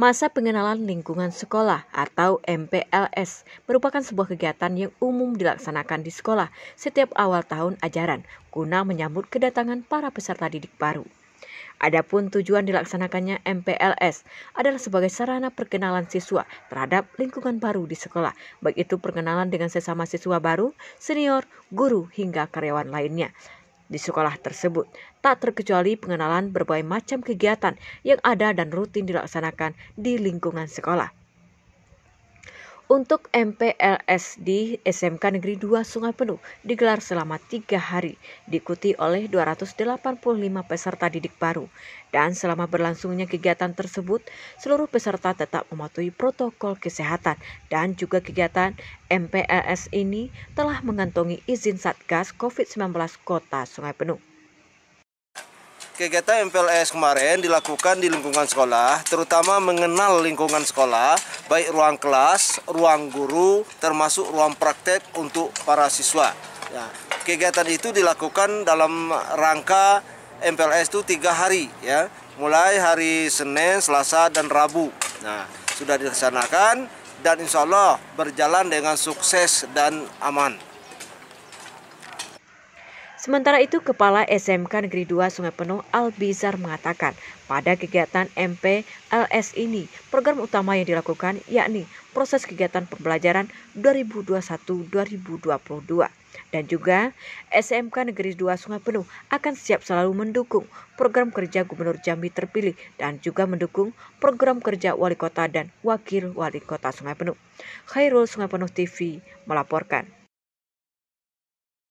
Masa pengenalan lingkungan sekolah atau MPLS merupakan sebuah kegiatan yang umum dilaksanakan di sekolah setiap awal tahun ajaran guna menyambut kedatangan para peserta didik baru. Adapun tujuan dilaksanakannya MPLS adalah sebagai sarana perkenalan siswa terhadap lingkungan baru di sekolah, baik itu perkenalan dengan sesama siswa baru, senior, guru, hingga karyawan lainnya di sekolah tersebut, tak terkecuali pengenalan berbagai macam kegiatan yang ada dan rutin dilaksanakan di lingkungan sekolah. Untuk MPLS di SMK Negeri 2 Sungai Penuh digelar selama 3 hari, diikuti oleh 285 peserta didik baru. Dan selama berlangsungnya kegiatan tersebut, seluruh peserta tetap mematuhi protokol kesehatan, dan juga kegiatan MPLS ini telah mengantongi izin Satgas COVID-19 Kota Sungai Penuh. Kegiatan MPLS kemarin dilakukan di lingkungan sekolah, terutama mengenal lingkungan sekolah, baik ruang kelas, ruang guru, termasuk ruang praktek untuk para siswa. Ya, kegiatan itu dilakukan dalam rangka MPLS itu 3 hari, ya, mulai hari Senin, Selasa, dan Rabu. Nah, sudah dilaksanakan dan insya Allah berjalan dengan sukses dan aman. Sementara itu, Kepala SMK Negeri 2 Sungai Penuh Albizar mengatakan, pada kegiatan MPLS ini, program utama yang dilakukan yakni proses kegiatan pembelajaran 2021-2022. Dan juga SMK Negeri 2 Sungai Penuh akan siap selalu mendukung program kerja Gubernur Jambi terpilih dan juga mendukung program kerja Wali Kota dan Wakil Wali Kota Sungai Penuh. Khairul Sungai Penuh TV melaporkan.